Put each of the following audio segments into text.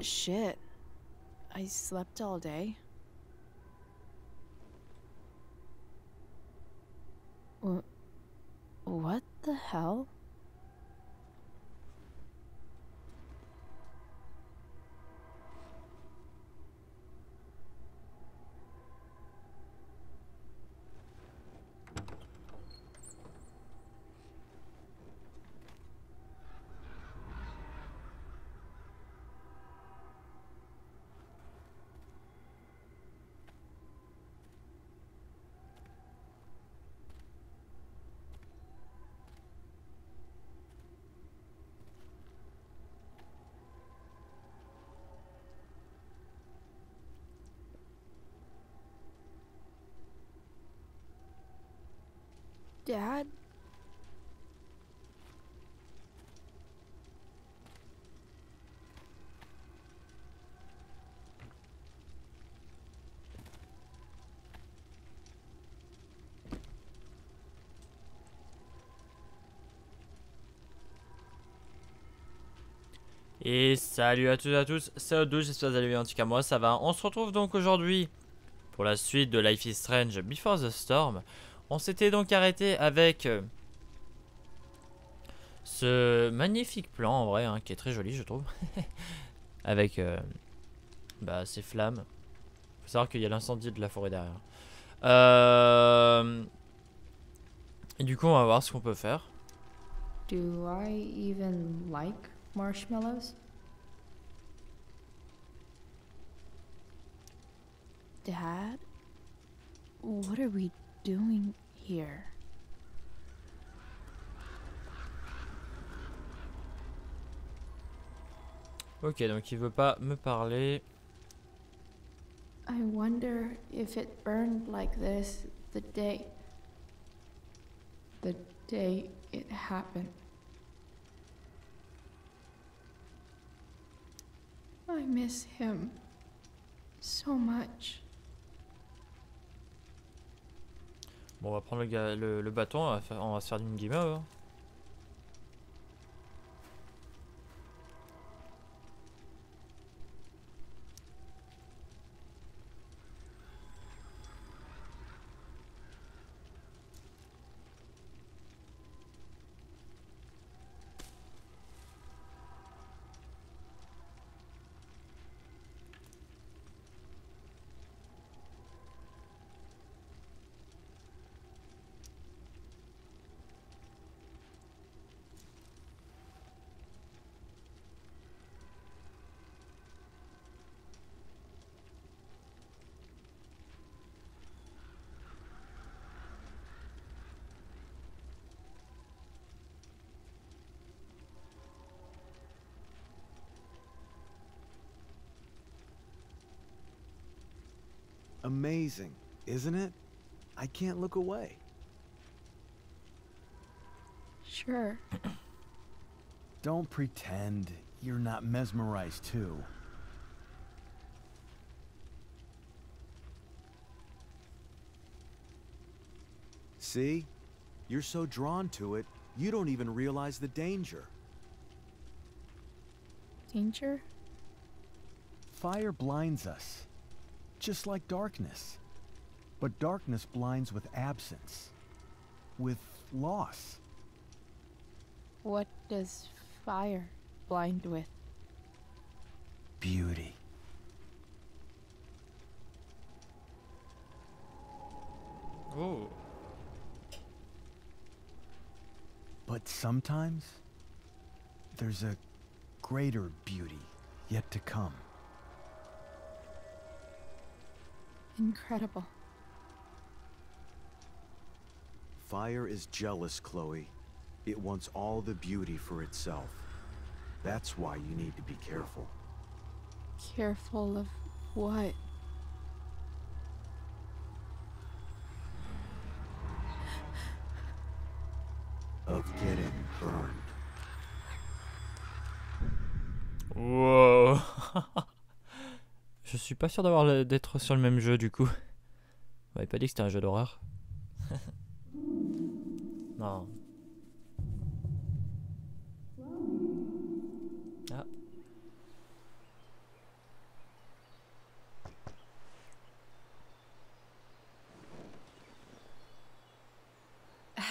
Shit. I slept all day. What the hell? Dad? Et salut à tous c'est Odou, j'espère que vous allez bien, en tout cas moi ça va. On se retrouve donc aujourd'hui pour la suite de Life is Strange Before the Storm. On s'était donc arrêté avec ce magnifique plan en vrai, hein, qui est très joli je trouve. Avec ces flammes. Faut savoir qu'il y a l'incendie de la forêt derrière. Et du coup on va voir ce qu'on peut faire. Do I even like marshmallows? Dad, what are we doing here? Ok, donc il veut pas me parler. I wonder if it burned like this the day it happened. I miss him so much. Bon, on va prendre le bâton, on va se faire une game over. Amazing, isn't it? I can't look away. Sure. Don't pretend you're not mesmerized too. See? You're so drawn to it, you don't even realize the danger. Danger? Fire blinds us. Just like darkness. But darkness blinds with absence, with loss. What does fire blind with? Beauty. Oh. But sometimes, there's a greater beauty yet to come. Incredible. Fire is jealous, Chloe. It wants all the beauty for itself. That's why you need to be careful. Careful of what? Of getting burned. Whoa. Je suis pas sûr d'être sur le même jeu du coup. On m'avait pas dit que c'était un jeu d'horreur. Non. Ah.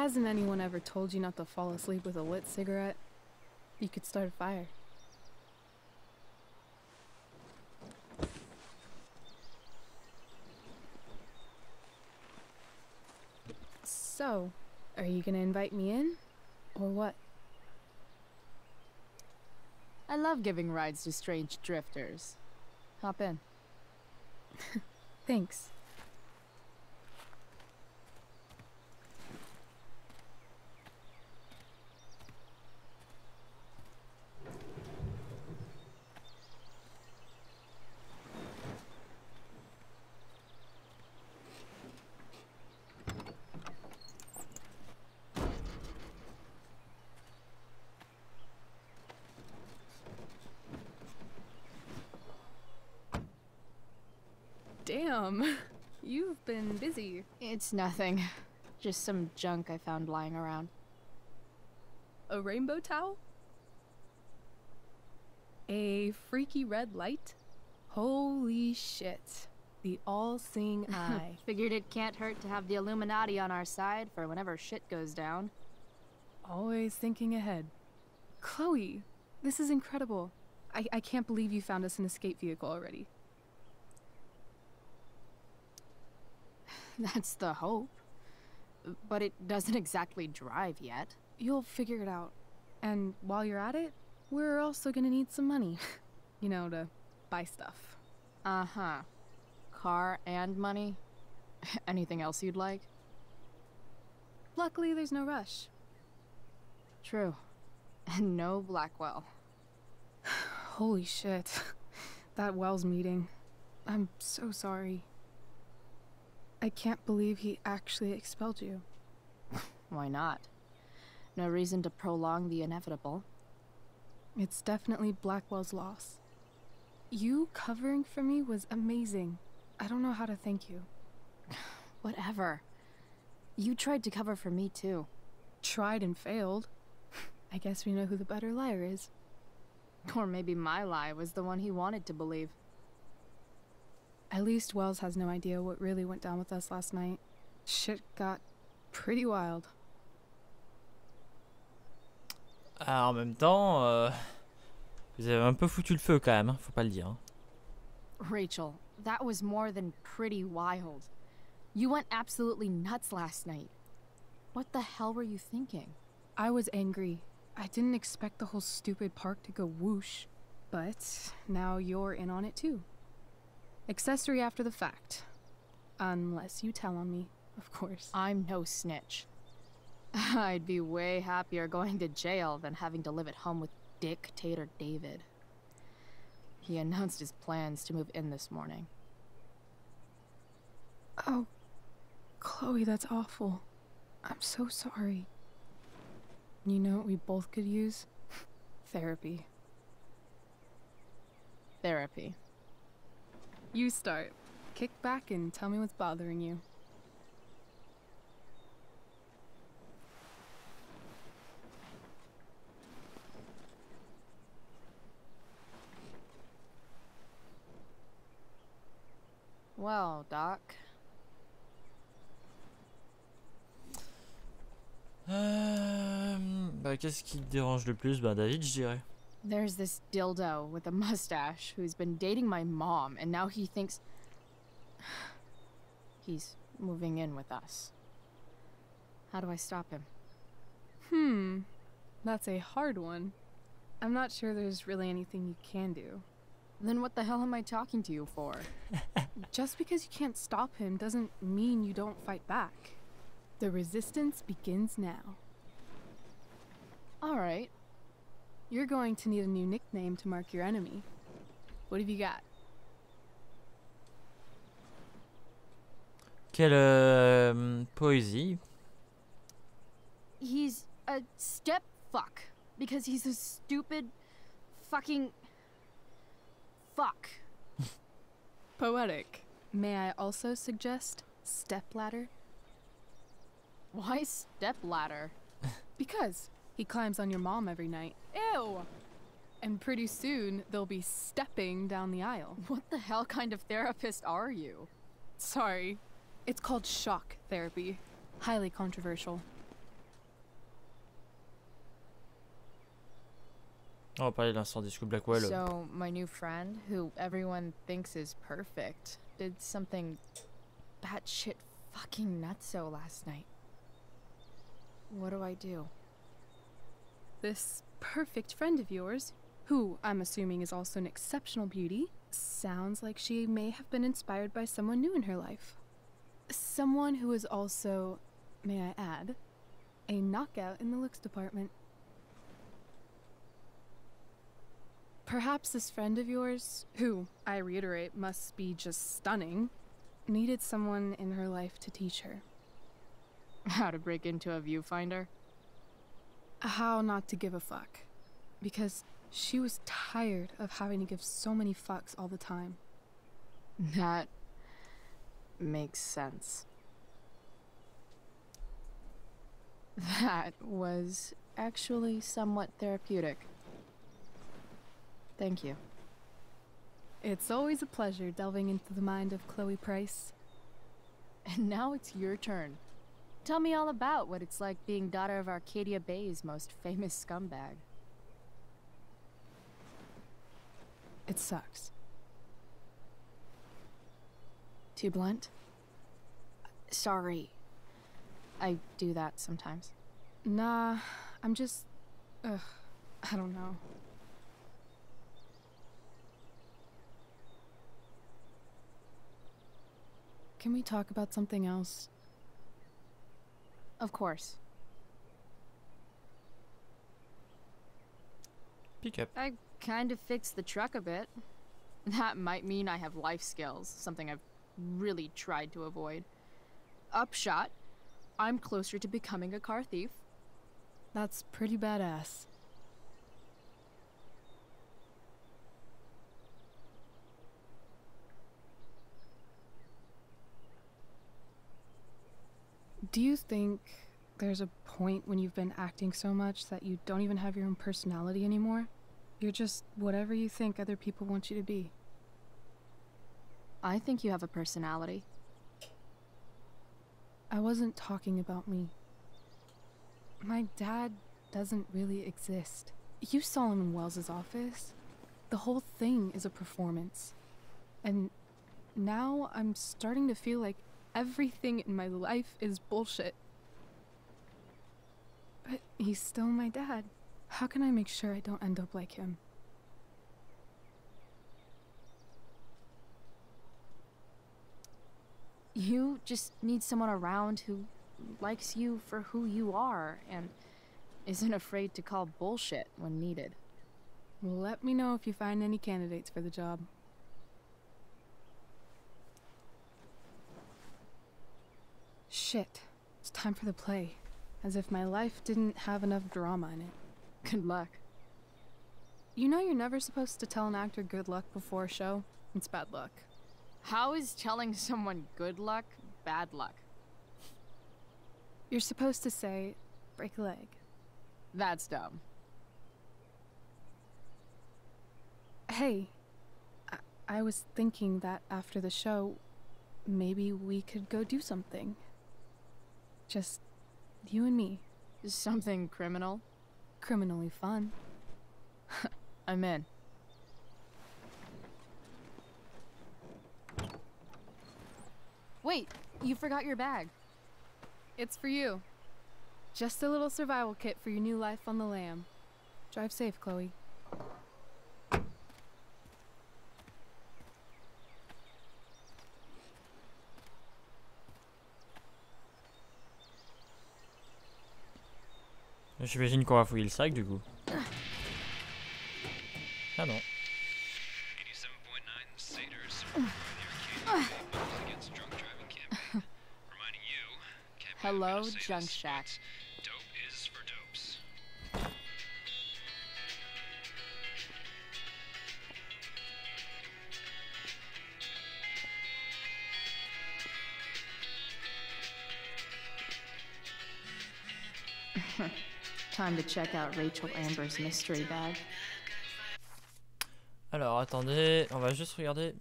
Hasn't anyone ever told you not to fall asleep with a lit cigarette? You could start a fire. So, are you gonna invite me in, or what? I love giving rides to strange drifters. Hop in. Thanks. Damn, you've been busy. It's nothing. Just some junk I found lying around. A rainbow towel? A freaky red light? Holy shit. The all-seeing eye. Figured it can't hurt to have the Illuminati on our side for whenever shit goes down. Always thinking ahead. Chloe, this is incredible. I can't believe you found us an escape vehicle already. That's the hope. But it doesn't exactly drive yet. You'll figure it out. And while you're at it, we're also gonna need some money. You know, to buy stuff. Uh-huh. Car and money? Anything else you'd like? Luckily, there's no rush. True. And no Blackwell. Holy shit. That Wells meeting. I'm so sorry. I can't believe he actually expelled you. Why not? No reason to prolong the inevitable. It's definitely Blackwell's loss. You covering for me was amazing. I don't know how to thank you. Whatever. You tried to cover for me too. Tried and failed. I guess we know who the better liar is. Or maybe my lie was the one he wanted to believe. At least Wells has no idea what really went down with us last night. Shit got pretty wild. Ah, en même temps, vous avez un peu foutu le feu quand même, hein, faut pas le dire. Hein. Rachel, that was more than pretty wild. You went absolutely nuts last night. What the hell were you thinking? I was angry. I didn't expect the whole stupid park to go whoosh. But now you're in on it too. Accessory after the fact. Unless you tell on me, of course. I'm no snitch. I'd be way happier going to jail than having to live at home with Dictator David. He announced his plans to move in this morning. Oh, Chloe, that's awful. I'm so sorry. You know what we both could use? Therapy. Therapy. You start. Kick back and tell me what's bothering you. Well, Doc. Bah, qu'est-ce qui te dérange le plus? Bah, David, je dirais. There's this dildo with a mustache who's been dating my mom, and now he thinks he's moving in with us. How do I stop him? That's a hard one. I'm not sure there's really anything you can do. Then what the hell am I talking to you for? Just because you can't stop him doesn't mean you don't fight back. The resistance begins now. All right. You're going to need a new nickname to mark your enemy. What have you got? Quelle poésie. He's a step fuck because he's a stupid fucking fuck. Poetic. May I also suggest stepladder? Why stepladder? Because he climbs on your mom every night. Ew! And pretty soon, they'll be stepping down the aisle. What the hell kind of therapist are you? Sorry. It's called shock therapy. Highly controversial. On va parler de l'incendie sous Blackwell. So my new friend, who everyone thinks is perfect, did something batshit fucking nutso last night. What do I do? This perfect friend of yours, who I'm assuming is also an exceptional beauty, sounds like she may have been inspired by someone new in her life. Someone who is also, may I add, a knockout in the looks department. Perhaps this friend of yours, who, I reiterate, must be just stunning, needed someone in her life to teach her. How to break into a viewfinder? How not to give a fuck. Because she was tired of having to give so many fucks all the time. That makes sense. That was actually somewhat therapeutic. Thank you. It's always a pleasure delving into the mind of Chloe Price. And now it's your turn. Tell me all about what it's like being daughter of Arcadia Bay's most famous scumbag. It sucks. Too blunt? Sorry. I do that sometimes. Nah, I'm just... ugh, I don't know. Can we talk about something else? Of course. Pick up. I kind of fixed the truck a bit. That might mean I have life skills, something I've really tried to avoid. Upshot, I'm closer to becoming a car thief. That's pretty badass. Do you think there's a point when you've been acting so much that you don't even have your own personality anymore? You're just whatever you think other people want you to be. I think you have a personality. I wasn't talking about me. My dad doesn't really exist. You saw him in Wells's office. The whole thing is a performance. And now I'm starting to feel like everything in my life is bullshit. But he's still my dad. How can I make sure I don't end up like him? You just need someone around who likes you for who you are and isn't afraid to call bullshit when needed. Well, let me know if you find any candidates for the job. Shit. It's time for the play. As if my life didn't have enough drama in it. Good luck. You know you're never supposed to tell an actor good luck before a show? It's bad luck. How is telling someone good luck bad luck? You're supposed to say, break a leg. That's dumb. Hey, I was thinking that after the show, maybe we could go do something. Just you and me. Something criminal? Criminally fun. I'm in. Wait, you forgot your bag. It's for you. Just a little survival kit for your new life on the lam. Drive safe, Chloe. J'imagine qu'on va fouiller le sac du coup. Ah non. Hello, Junk Shack. Dope is for dopes. Time to check out Rachel Amber's mystery bag. Alors attendez, on va juste regarder.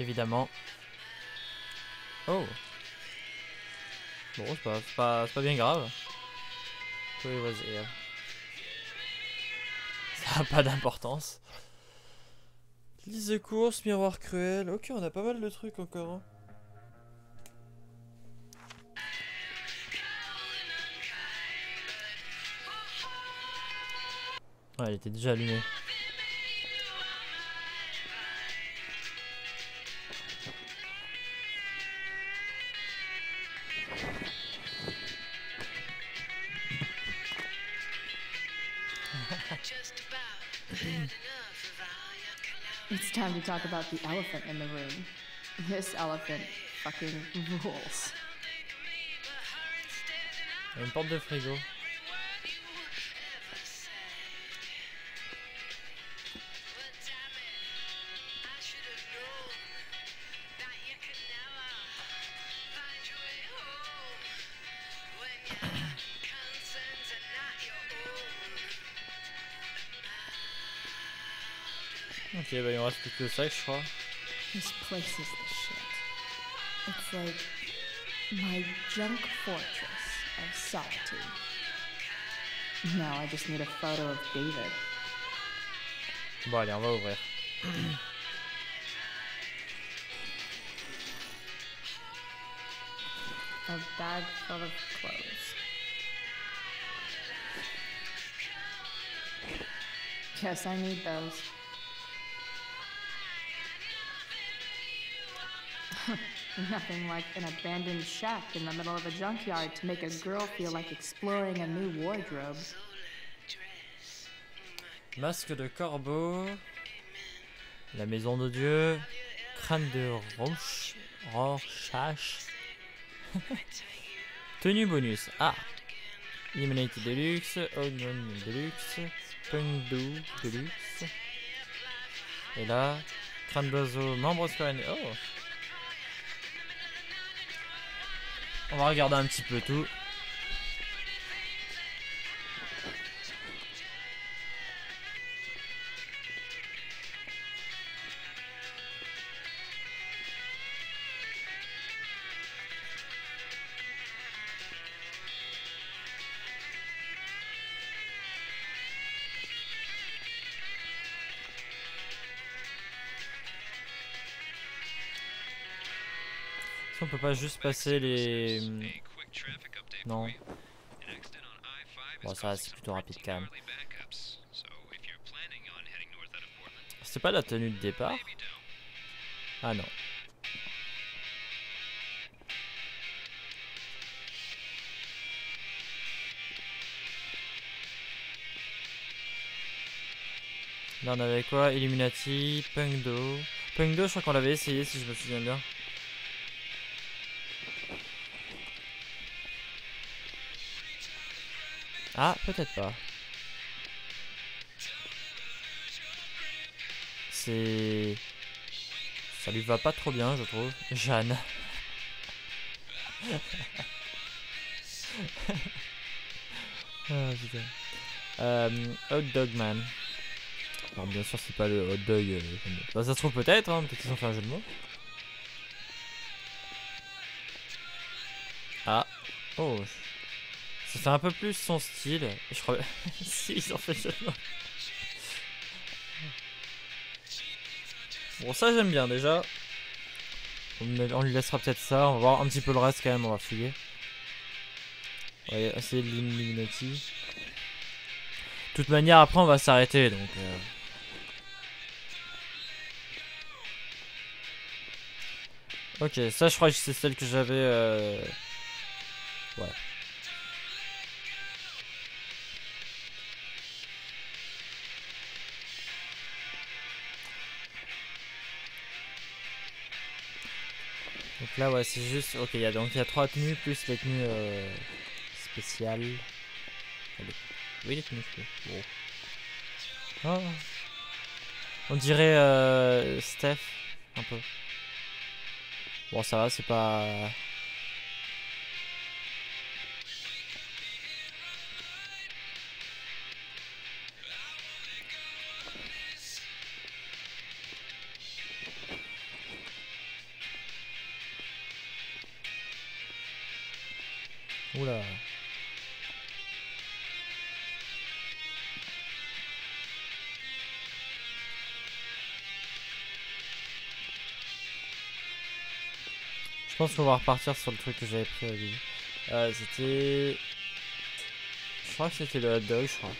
évidemment. Oh. Bon, c'est pas bien grave. Chloe was here. Ça n'a pas d'importance. Liste de courses, miroir cruel. Ok, on a pas mal de trucs encore. Hein. Ouais, elle était déjà allumée. It's time to talk about the elephant in the room. This elephant fucking rules. Une porte de frigo. Ok, bah il en reste plus que ça, je crois. This place is the shit. It's like my junk fortress of solitude. Now I just need a photo of David. Bon allez, on va ouvrir. A bag full of clothes. Yes, I need those. Nothing like an abandoned shack in the middle of a junkyard to make a girl feel like exploring a new wardrobe. Masque de corbeau, la maison de Dieu, crâne de roche, tenue bonus. Ah, Illuminati Deluxe, Onion Deluxe, Pundu Deluxe. Et là, crâne d'oiseau, membre scoréné. Oh. On va regarder un petit peu tout. On peut pas juste passer les... Non. Bon ça c'est plutôt rapide quand même. C'est pas la tenue de départ? Ah non. Là on avait quoi? Illuminati, Pungdo. Pungdo je crois qu'on l'avait essayé si je me souviens bien. Ah, peut-être pas. C'est... Ça lui va pas trop bien, je trouve. Jeanne. Ah, putain. Hot Dog Man. Alors, bien sûr, c'est pas le hot dog. Bah, ça se trouve peut-être, hein. Peut-être qu'ils ont fait un jeu de mots. Ah. Oh. Ça fait un peu plus son style, je crois. Si, ils ont fait ça. Bon, ça j'aime bien déjà. On lui laissera peut-être ça. On va voir un petit peu le reste quand même. On va fouiller. On va essayer de l'Illuminati. De toute manière, après on va s'arrêter donc. Ok, ça je crois que c'est celle que j'avais. Ouais. Donc là ouais c'est juste, ok il y a donc il y a 3 tenues plus les tenues spéciales. Oui les tenues spéciales. Oh. Oh. On dirait Steph un peu. Bon ça va c'est pas... Oula. Je pense qu'on va repartir sur le truc que j'avais pris au début. C'était... Je crois que c'était le hot dog, je crois.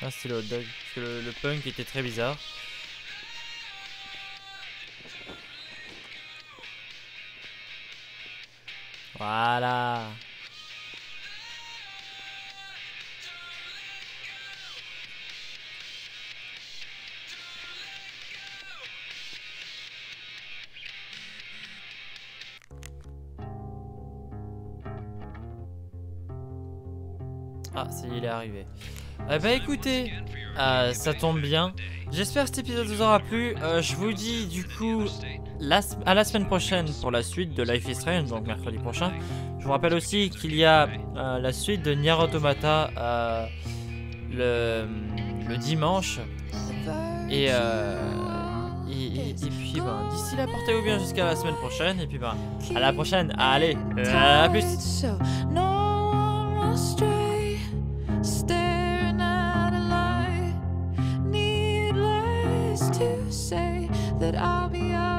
Ah, c'est le hot dog, parce que le punk était très bizarre. Voilà. Ah, c'est, il est arrivé. Bah écoutez, ça tombe bien. J'espère que cet épisode vous aura plu. Je vous dis du coup à la semaine prochaine pour la suite de Life is Strange, donc mercredi prochain. Je vous rappelle aussi qu'il y a la suite de Nier Automata le dimanche. Et puis ben, d'ici là, portez-vous bien jusqu'à la semaine prochaine. Et puis ben, à la prochaine. Allez, à plus. I'll be out.